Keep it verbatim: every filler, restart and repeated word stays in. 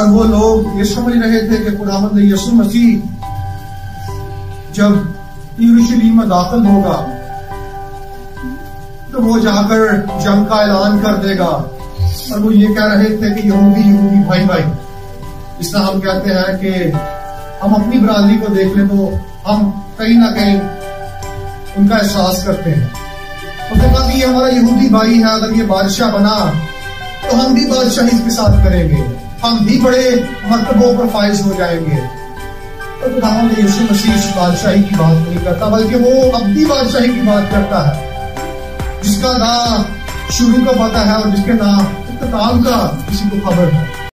और वो लोग ये समझ रहे थे कि खुदावंद यीशु मसीह जब यरूशलेम में दाखिल होगा तो वो जाकर जंग का ऐलान कर देगा। और वो ये कह रहे थे कि यहूदी यहूदी भाई भाई, इसलिए हम कहते हैं कि हम अपनी बरादरी को देख ले तो हम कहीं ना कहीं उनका एहसास करते हैं। उसने कहा कि ये हमारा यहूदी भाई है, अगर ये बादशाह बना तो हम भी बादशाही इसके साथ करेंगे, हम भी बड़े मरतबों पर फाइज हो जाएंगे। तो खुदावंद यीशु मसीह बादशाही की बात नहीं करता, बल्कि वो अपनी बादशाही की बात करता है जिसका ना शुरू का पता है और जिसके ना इख्तिताम का किसी को खबर है।